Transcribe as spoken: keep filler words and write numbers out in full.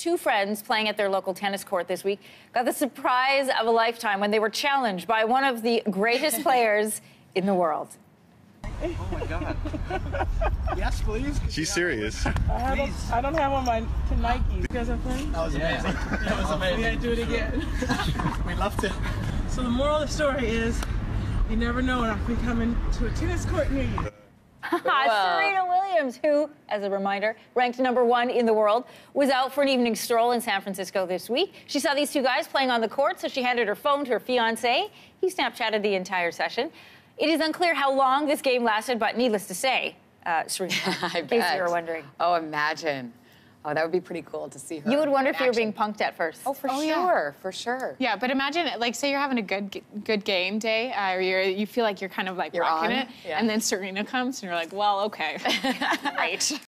two friends playing at their local tennis court this week got the surprise of a lifetime when they were challenged by one of the greatest players in the world. Oh, my God. Yes, please. She's serious. I, have a, I don't have on my Nike. You guys are playing? That was amazing. Yeah. That was amazing. We're going to do it again. We loved it. So the moral of the story is, you never know when I can come into a tennis court near you. Well. Serena Williams, who, as a reminder, ranked number one in the world, was out for an evening stroll in San Francisco this week. She saw these two guys playing on the court, so she handed her phone to her fiancé. He Snapchatted the entire session. It is unclear how long this game lasted, but needless to say, uh, Serena, in case you were wondering. Oh, imagine. Oh, that would be pretty cool to see her. You would wonder if you were being punked at first. Oh, for oh, sure, yeah. for sure. Yeah, but imagine, like, say you're having a good good game day, uh, or you're, you feel like you're kind of like you're rocking on. it, yeah. and then Serena comes, and you're like, well, okay, great.